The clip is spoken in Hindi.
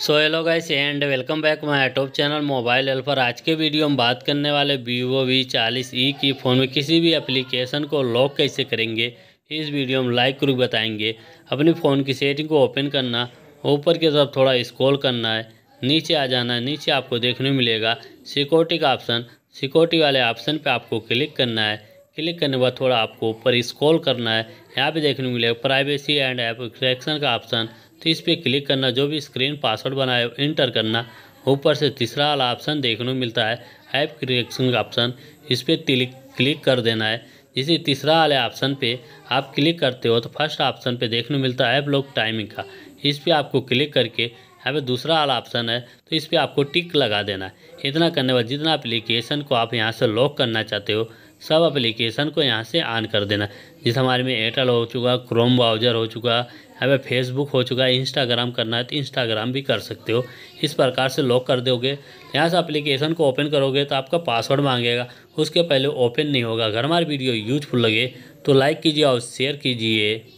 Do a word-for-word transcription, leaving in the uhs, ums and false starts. So hello guys and welcome back my top channel mobile helper. आज के वीडियो हम बात करने वाले वीवो वी फोर्टी ई की फ़ोन में किसी भी एप्लीकेशन को लॉक कैसे करेंगे। इस वीडियो में लाइक करूँ बताएंगे। अपने फ़ोन की सेटिंग को ओपन करना, ऊपर की तरफ थोड़ा स्क्रॉल करना है, नीचे आ जाना है। नीचे आपको देखने मिलेगा सिक्योरिटी का ऑप्शन। सिक्योरिटी वाले ऑप्शन पर आपको क्लिक करना है। क्लिक करने के बाद थोड़ा आपको ऊपर स्क्रॉल करना है। यहाँ पर देखने मिलेगा प्राइवेसी एंड ऐप प्रोटेक्शन का ऑप्शन, तो इस पर क्लिक करना। जो भी स्क्रीन पासवर्ड बनाए इंटर करना। ऊपर से तीसरा वाला ऑप्शन देखने को मिलता है ऐप क्रिएशन का ऑप्शन, इस पर क्लिक क्लिक कर देना है। जिसे तीसरा वाले ऑप्शन पे आप क्लिक करते हो तो फर्स्ट ऑप्शन पे देखने को मिलता है ऐप लॉक टाइमिंग का, इस पर आपको क्लिक करके यहाँ पे दूसरा वाला ऑप्शन है तो इस पर आपको टिक लगा देना है। इतना करने के बाद जितना एप्लीकेशन को आप यहाँ से लॉक करना चाहते हो सब एप्लीकेशन को यहाँ से ऑन कर देना। जैसे हमारे में एयरटेल हो चुका, क्रोम ब्राउज़र हो चुका, यहाँ पे फेसबुक हो चुका है। इंस्टाग्राम करना है तो इंस्टाग्राम भी कर सकते हो। इस प्रकार से लॉक कर दोगे। यहाँ से एप्लीकेशन को ओपन करोगे तो आपका पासवर्ड मांगेगा, उसके पहले ओपन नहीं होगा। अगर हमारी वीडियो यूजफुल लगे तो लाइक कीजिए और शेयर कीजिए।